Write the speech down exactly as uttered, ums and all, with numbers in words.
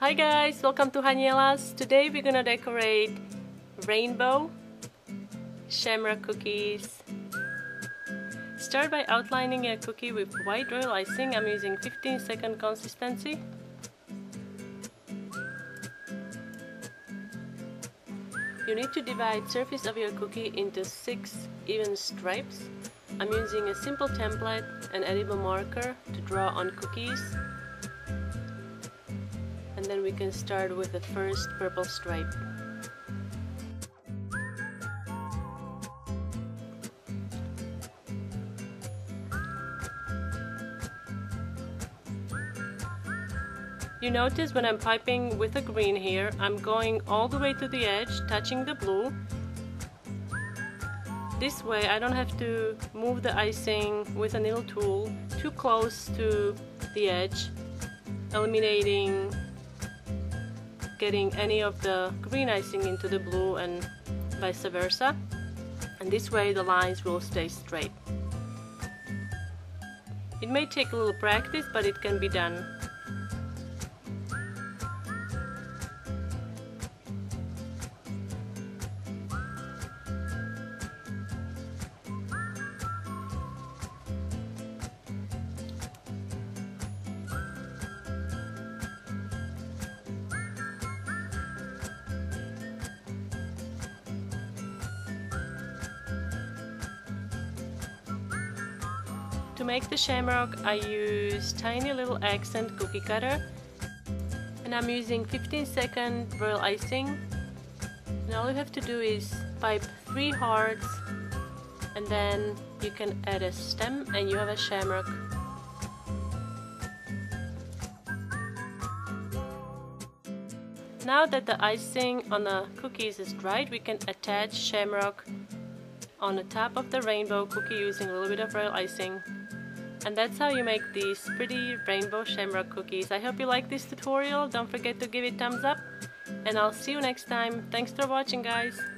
Hi guys, welcome to Haniela's. Today we're gonna decorate rainbow shamrock cookies. Start by outlining a cookie with white royal icing. I'm using fifteen second consistency. You need to divide surface of your cookie into six even stripes. I'm using a simple template and edible marker to draw on cookies. And then we can start with the first purple stripe. You notice when I'm piping with a green here, I'm going all the way to the edge, touching the blue. This way I don't have to move the icing with a needle tool too close to the edge, eliminating getting any of the green icing into the blue and vice versa, and this way the lines will stay straight. It may take a little practice, but it can be done. To make the shamrock, I use tiny little accent cookie cutter, and I'm using fifteen second royal icing, and all you have to do is pipe three hearts, and then you can add a stem and you have a shamrock. Now that the icing on the cookies is dried, we can attach shamrock on the top of the rainbow cookie using a little bit of royal icing. And that's how you make these pretty rainbow shamrock cookies. I hope you like this tutorial. Don't forget to give it a thumbs up, and I'll see you next time. Thanks for watching, guys.